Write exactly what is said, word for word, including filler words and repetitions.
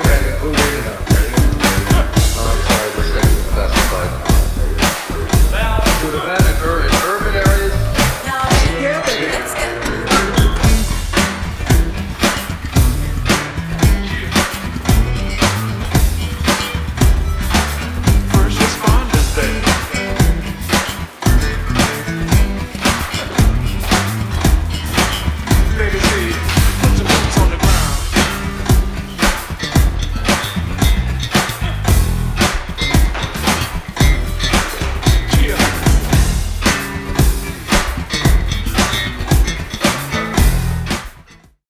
to